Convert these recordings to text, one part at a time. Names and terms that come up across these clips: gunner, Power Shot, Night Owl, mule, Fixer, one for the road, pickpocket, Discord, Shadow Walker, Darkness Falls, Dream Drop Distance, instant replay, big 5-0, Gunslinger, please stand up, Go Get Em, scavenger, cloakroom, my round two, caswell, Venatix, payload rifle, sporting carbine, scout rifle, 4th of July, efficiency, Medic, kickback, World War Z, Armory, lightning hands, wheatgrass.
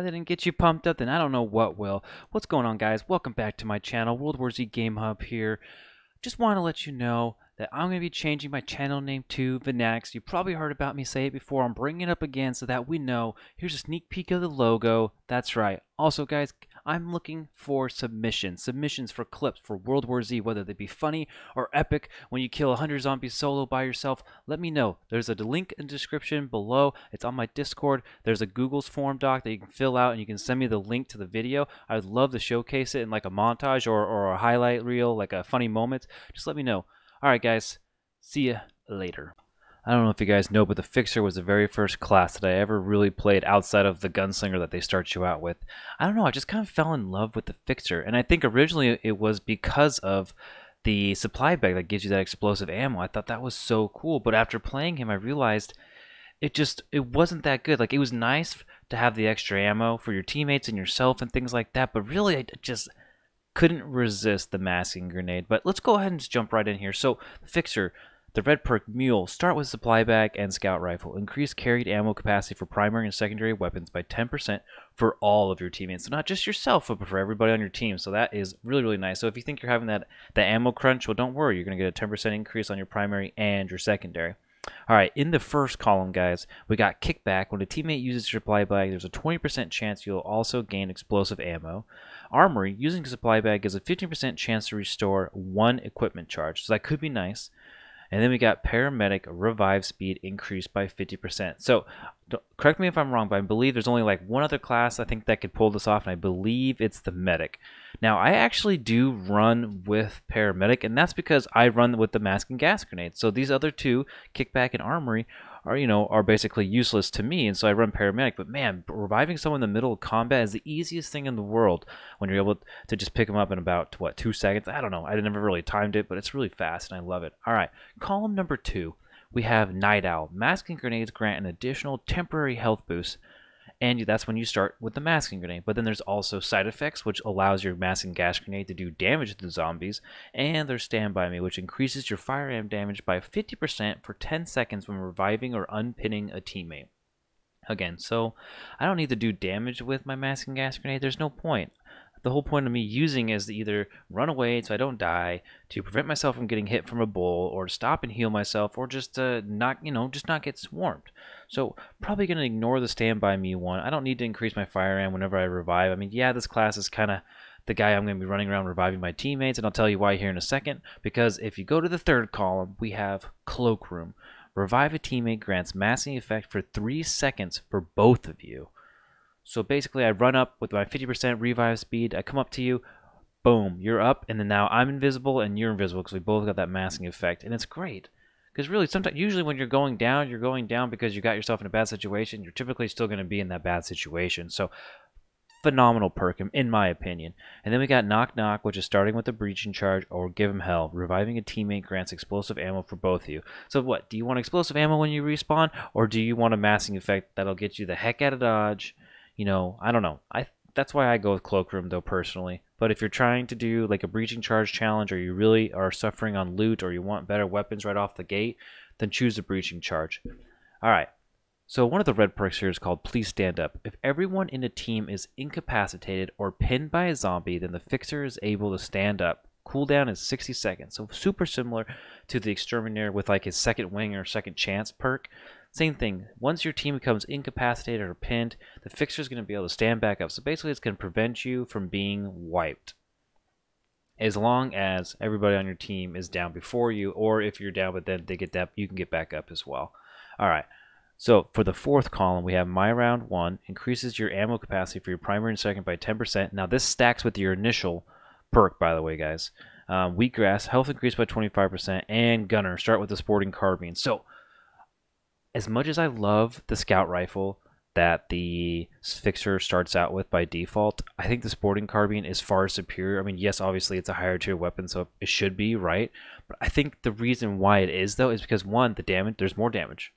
that didn't get you pumped up, then I don't know what will. What's going on, guys? Welcome back to my channel, World War Z Game Hub here. Just want to let you know that I'm going to be changing my channel name to Venatix. You probably heard about me say it before. I'm bringing it up again so that we know. Here's a sneak peek of the logo. That's right. Also, guys, I'm looking for submissions. Submissions for clips for World War Z, whether they be funny or epic. When you kill 100 zombies solo by yourself, let me know. There's a link in the description below. It's on my Discord. There's a Google's form doc that you can fill out, and you can send me the link to the video. I would love to showcase it in like a montage or a highlight reel, like a funny moment. Just let me know. All right, guys. See ya later. I don't know if you guys know, but the Fixer was the very first class that I ever really played outside of the Gunslinger that they start you out with. I don't know, I just kind of fell in love with the Fixer, and I think originally it was because of the supply bag that gives you that explosive ammo. I thought that was so cool, but after playing him I realized it wasn't that good. Like, it was nice to have the extra ammo for your teammates and yourself and things like that, but really I just couldn't resist the masking grenade. But let's go ahead and just jump right in here. So the Fixer, the red perk mule, start with supply bag and scout rifle. Increase carried ammo capacity for primary and secondary weapons by 10% for all of your teammates. So not just yourself, but for everybody on your team. So that is really, really nice. So if you think you're having that ammo crunch, well, don't worry. You're going to get a 10% increase on your primary and your secondary. All right, in the first column, guys, we got kickback. When a teammate uses your supply bag, there's a 20% chance you'll also gain explosive ammo. Armory, using a supply bag gives a 15% chance to restore one equipment charge. So that could be nice. And then we got paramedic, revive speed increased by 50%. So correct me if I'm wrong, but I believe there's only like one other class I think that could pull this off, and I believe it's the medic. Now, I actually do run with paramedic, and that's because I run with the mask and gas grenade. So these other two, kickback and armory, are basically useless to me, and so I run paramedic. But man, reviving someone in the middle of combat is the easiest thing in the world when you're able to just pick them up in about, what, 2 seconds? I don't know. I never really timed it, but it's really fast, and I love it. All right, column number two, we have Night Owl. Masking grenades grant an additional temporary health boost, and that's when you start with the masking grenade. But then there's also side effects, which allows your mask and gas grenade to do damage to the zombies, and there's Stand By Me, which increases your firearm damage by 50% for 10 seconds when reviving or unpinning a teammate. Again, so I don't need to do damage with my mask and gas grenade. There's no point. The whole point of me using is to either run away so I don't die, to prevent myself from getting hit from a bull, or to stop and heal myself, or just to not get swarmed. So probably going to ignore the Stand By Me one. I don't need to increase my fire ammo whenever I revive. I mean, yeah, this class is kind of the guy I'm going to be running around reviving my teammates, and I'll tell you why here in a second. Because if you go to the third column, we have cloakroom. Revive a teammate grants masking effect for 3 seconds for both of you. So basically, I run up with my 50% revive speed. I come up to you, boom, you're up, and then now I'm invisible and you're invisible because we both got that masking effect, and it's great. Because really, sometimes, usually when you're going down because you got yourself in a bad situation. You're typically still going to be in that bad situation. So phenomenal perk, in my opinion. And then we got Knock Knock, which is starting with the breaching charge or give him hell. Reviving a teammate grants explosive ammo for both of you. So what, do you want explosive ammo when you respawn, or do you want a masking effect that'll get you the heck out of dodge? You know, I don't know. That's why I go with cloakroom, though, personally. But if you're trying to do like a breaching charge challenge, or you really are suffering on loot, or you want better weapons right off the gate, then choose the breaching charge. All right. So one of the red perks here is called Please Stand Up. If everyone in a team is incapacitated or pinned by a zombie, then the Fixer is able to stand up. Cooldown is 60 seconds. So super similar to the Exterminator with like his second wing or second chance perk. Same thing, once your team becomes incapacitated or pinned, the Fixer is going to be able to stand back up. So basically it's going to prevent you from being wiped, as long as everybody on your team is down before you, or if you're down but then they get that, you can get back up as well. Alright, so for the fourth column we have My Round 1, increases your ammo capacity for your primary and second by 10%. Now this stacks with your initial perk, by the way, guys. Wheatgrass, health increased by 25%, and gunner, start with the sporting carbine. So as much as I love the scout rifle that the Fixer starts out with by default, I think the sporting carbine is far superior. I mean, yes, obviously it's a higher tier weapon, so it should be, right? But I think the reason why it is, though, is because one, the damage, there's more damage.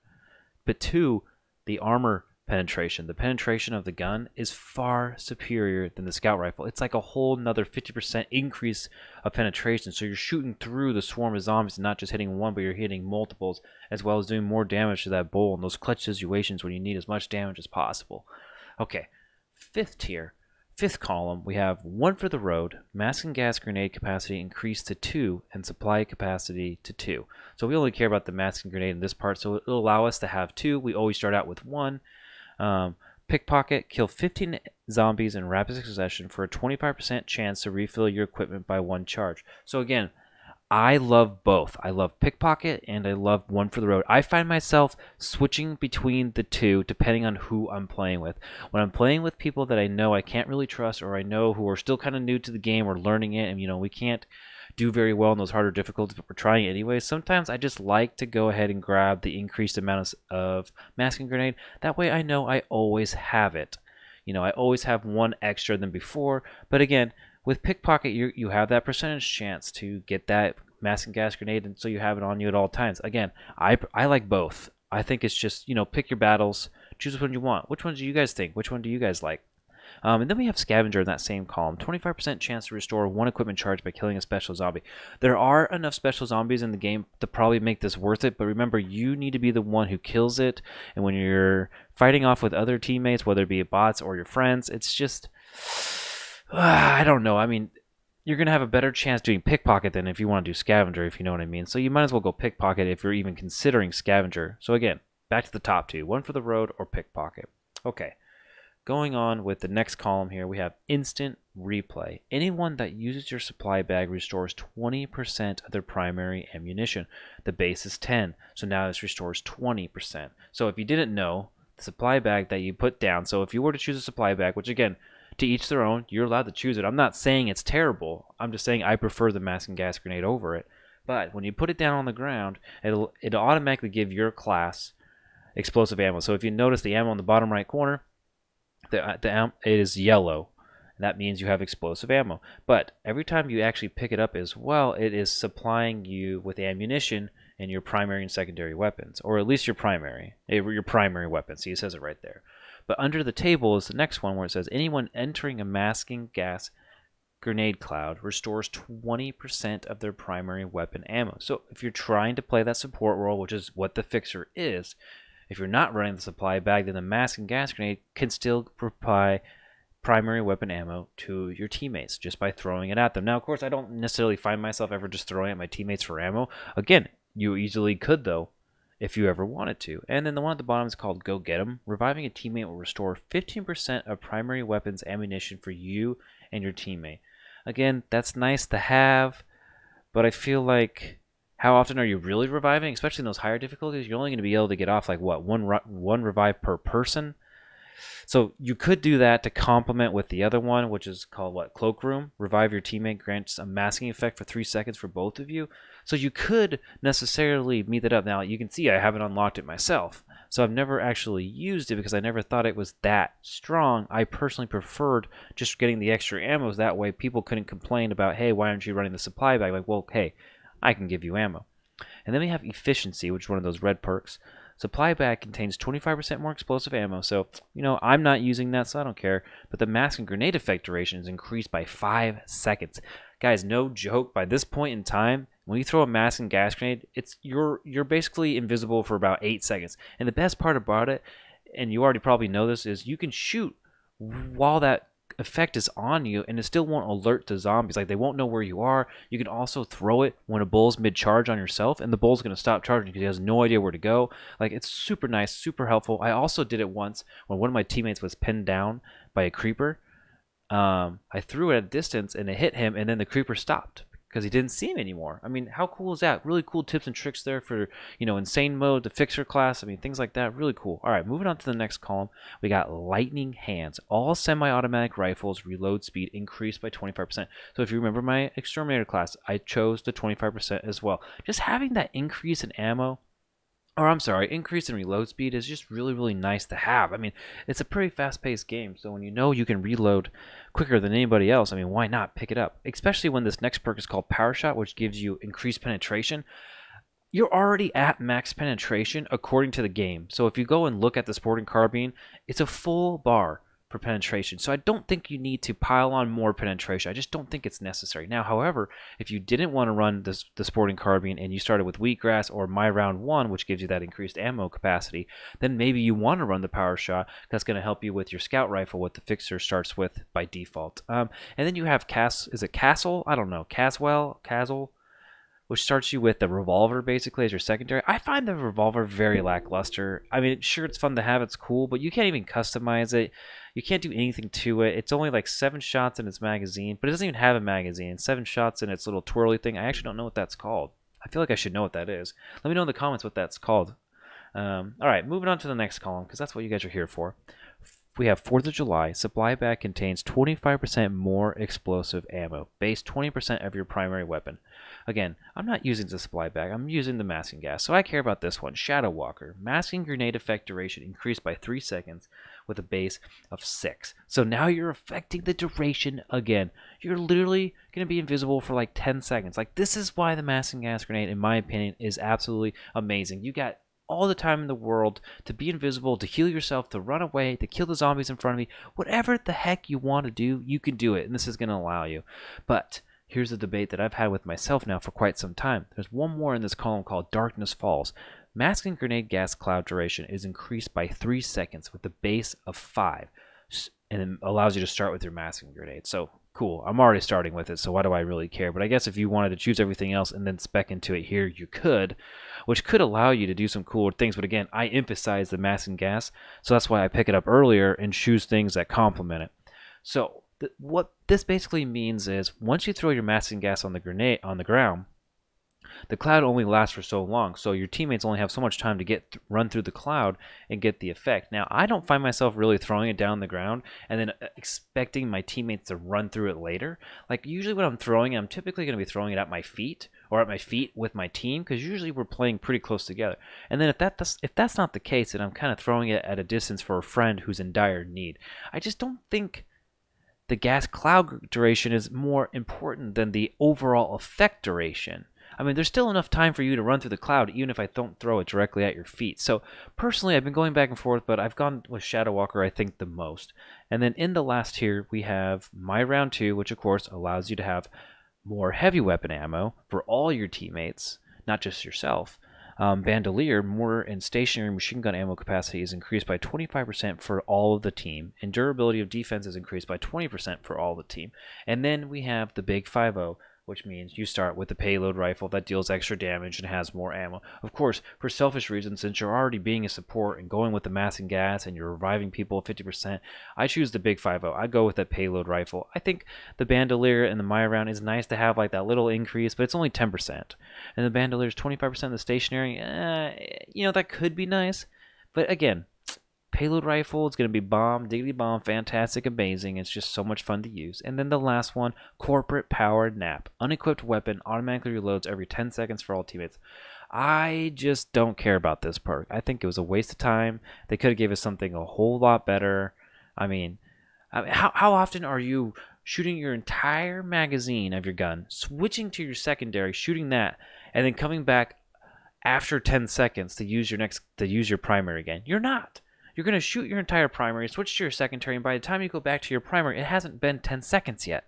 But two, the armor penetration, the penetration of the gun is far superior than the scout rifle. It's like a whole nother 50% increase of penetration, so you're shooting through the swarm of zombies and not just hitting one, but you're hitting multiples, as well as doing more damage to that bull in those clutch situations when you need as much damage as possible. Okay, Fifth tier, fifth column, we have one for the road, masking gas grenade capacity increased to 2, and supply capacity to 2. So we only care about the masking grenade in this part, so it'll allow us to have 2. We always start out with 1. Pickpocket, kill 15 zombies in rapid succession for a 25% chance to refill your equipment by 1 charge. So again, I love both. I love pickpocket and I love one for the road. I find myself switching between the two depending on who I'm playing with. When I'm playing with people that I know I can't really trust, or I know who are still kind of new to the game or learning it, and you know we can't do very well in those harder difficulties, but we're trying anyway, sometimes I just like to go ahead and grab the increased amount of masking grenade. That way I know I always have it. You know, I always have 1 extra than before. But again, with pickpocket, you have that percentage chance to get that masking gas grenade, and so you have it on you at all times. Again, I like both. I think it's just, you know, pick your battles, choose which one you want. Which ones do you guys think? Which one do you guys like? And then we have scavenger in that same column. 25% chance to restore 1 equipment charge by killing a special zombie. There are enough special zombies in the game to probably make this worth it, but remember, you need to be the one who kills it. And when you're fighting off with other teammates, whether it be bots or your friends, it's just... I don't know. I mean, you're going to have a better chance doing pickpocket than if you want to do scavenger, if you know what I mean. So you might as well go pickpocket if you're even considering scavenger. So again, back to the top 2. One for the road or pickpocket. Okay. Going on with the next column here, we have instant replay. Anyone that uses your supply bag restores 20% of their primary ammunition. The base is 10, so now this restores 20%. So if you didn't know, the supply bag that you put down, so if you were to choose a supply bag, which again, to each their own, you're allowed to choose it. I'm not saying it's terrible. I'm just saying I prefer the masking gas grenade over it. But when you put it down on the ground, it'll automatically give your class explosive ammo. So if you notice the ammo in the bottom right corner, it is yellow. That means you have explosive ammo. But every time you actually pick it up as well, it is supplying you with ammunition in your primary and secondary weapons, or at least your primary weapons. See, it says it right there. But under the table is the next one where it says anyone entering a masking gas grenade cloud restores 20% of their primary weapon ammo. So if you're trying to play that support role, which is what the fixer is, if you're not running the supply bag, then the masking gas grenade can still provide primary weapon ammo to your teammates just by throwing it at them. Now, of course, I don't necessarily find myself ever just throwing at my teammates for ammo. Again, you easily could, though, if you ever wanted to. And then the one at the bottom is called Go Get Em. Reviving a teammate will restore 15% of primary weapons ammunition for you and your teammate. Again, that's nice to have, but I feel like... how often are you really reviving? Especially in those higher difficulties, you're only going to be able to get off like what, one revive per person. So you could do that to complement with the other one, which is called what, cloakroom. Revive your teammate grants a masking effect for 3 seconds for both of you. So you could necessarily meet that up. Now you can see I haven't unlocked it myself, so I've never actually used it because I never thought it was that strong. I personally preferred just getting the extra ammo. That way people couldn't complain about, hey, why aren't you running the supply bag? Like, well, hey, I can give you ammo. And then we have efficiency, which is one of those red perks. Supply bag contains 25% more explosive ammo, so, you know, I'm not using that, so I don't care. But the mask and grenade effect duration is increased by 5 seconds. Guys, no joke, by this point in time, when you throw a mask and gas grenade, it's you're basically invisible for about 8 seconds. And the best part about it, and you already probably know this, is you can shoot while that effect is on you and it still won't alert the zombies. Like, they won't know where you are. You can also throw it when a bull's mid-charge on yourself, and the bull's going to stop charging because he has no idea where to go. Like, it's super nice, super helpful. I also did it once when one of my teammates was pinned down by a creeper. I threw it at a distance and it hit him, and then the creeper stopped because he didn't see him anymore. I mean, how cool is that? Really cool tips and tricks there for, you know, insane mode, the fixer class. I mean, things like that. Really cool. All right, moving on to the next column. We got lightning hands. All semi-automatic rifles reload speed increased by 25%. So if you remember my exterminator class, I chose the 25% as well. Just having that increase in ammo, or I'm sorry, increase in reload speed is just really, really nice to have. I mean, it's a pretty fast-paced game, so when you know you can reload quicker than anybody else, I mean, why not pick it up? Especially when this next perk is called Power Shot, which gives you increased penetration. You're already at max penetration according to the game. So if you go and look at the sporting carbine, it's a full bar for penetration. So I don't think you need to pile on more penetration. I just don't think it's necessary. Now, however, if you didn't want to run this, the sporting carbine, and you started with wheatgrass or my round one, which gives you that increased ammo capacity, then maybe you want to run the power shot. That's going to help you with your scout rifle, what the fixer starts with by default. And then you have caswell, which starts you with the revolver basically as your secondary. I find the revolver very lackluster. I mean, sure, it's fun to have, it's cool, but you can't even customize it. You can't do anything to it. It's only like 7 shots in its magazine, but it doesn't even have a magazine. 7 shots in its little twirly thing. I actually don't know what that's called. I feel like I should know what that is. Let me know in the comments what that's called. All right, moving on to the next column, because that's what you guys are here for. We have 4th of July. Supply bag contains 25% more explosive ammo, base 20% of your primary weapon. Again, I'm not using the supply bag, I'm using the masking gas, so I care about this one. Shadow Walker. Masking grenade effect duration increased by 3 seconds with a base of 6. So now you're affecting the duration again. You're literally going to be invisible for like 10 seconds. Like, this is why the masking gas grenade, in my opinion, is absolutely amazing. You got all the time in the world to be invisible, to heal yourself, to run away, to kill the zombies in front of me. Whatever the heck you want to do, you can do it, and this is going to allow you. But here's a debate that I've had with myself now for quite some time. There's one more in this column called Darkness Falls. Masking grenade gas cloud duration is increased by 3 seconds with a base of 5, and it allows you to start with your masking grenade. So cool, I'm already starting with it, so why do I really care? But I guess if you wanted to choose everything else and then spec into it here, you could, which could allow you to do some cooler things. But again, I emphasize the masking gas, so that's why I pick it up earlier and choose things that complement it. So what this basically means is, once you throw your masking gas on the grenade on the ground, the cloud only lasts for so long, so your teammates only have so much time to run through the cloud and get the effect. Now, I don't find myself really throwing it down the ground and then expecting my teammates to run through it later. Like, usually when I'm throwing it, I'm typically going to be throwing it at my feet, or at my feet with my team, because usually we're playing pretty close together. And then if that's not the case, then I'm kind of throwing it at a distance for a friend who's in dire need. I just don't think the gas cloud duration is more important than the overall effect duration. I mean, there's still enough time for you to run through the cloud, even if I don't throw it directly at your feet. So, personally, I've been going back and forth, but I've gone with Shadow Walker, I think, the most. And then in the last here, we have my round two, which, of course, allows you to have more heavy weapon ammo for all your teammates, not just yourself. Bandolier, mortar, and stationary machine gun ammo capacity is increased by 25% for all of the team, and durability of defense is increased by 20% for all the team. And then we have the big 5-0, which means you start with the payload rifle that deals extra damage and has more ammo. Of course, for selfish reasons, since you're already being a support and going with the masking gas and you're reviving people 50%, I choose the big 5-0. I go with that payload rifle. I think the bandolier and the my round is nice to have, like that little increase, but it's only 10%. And the bandolier is 25% of the stationary. You know, that could be nice, but again, payload rifle, it's going to be bomb, diggity bomb, fantastic, amazing. It's just so much fun to use. And then the last one, corporate power nap. Unequipped weapon automatically reloads every 10 seconds for all teammates. I just don't care about this perk. I think it was a waste of time. They could have gave us something a whole lot better. I mean how often are you shooting your entire magazine of your gun, switching to your secondary, shooting that, and then coming back after 10 seconds to use your primary again? You're not. You're going to shoot your entire primary, switch to your secondary, and by the time you go back to your primary, it hasn't been 10 seconds yet.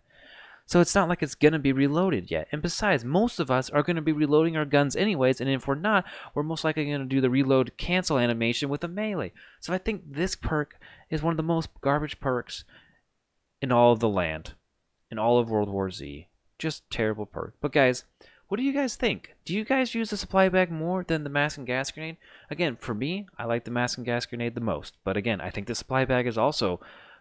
So it's not like it's going to be reloaded yet. And besides, most of us are going to be reloading our guns anyways, and if we're not, we're most likely going to do the reload cancel animation with a melee. So I think this perk is one of the most garbage perks in all of the land, in all of World War Z. Just terrible perk. But guys, what do you guys think? Do you guys use the supply bag more than the mask and gas grenade? Again, for me, I like the mask and gas grenade the most. But again, I think the supply bag is also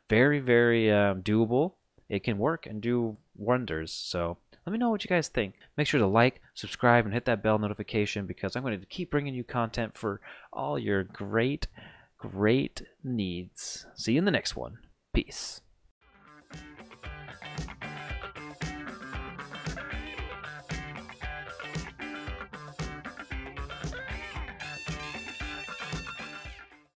very, very doable. It can work and do wonders. So let me know what you guys think. Make sure to like, subscribe, and hit that bell notification, because I'm going to keep bringing you content for all your great, great needs. See you in the next one. Peace.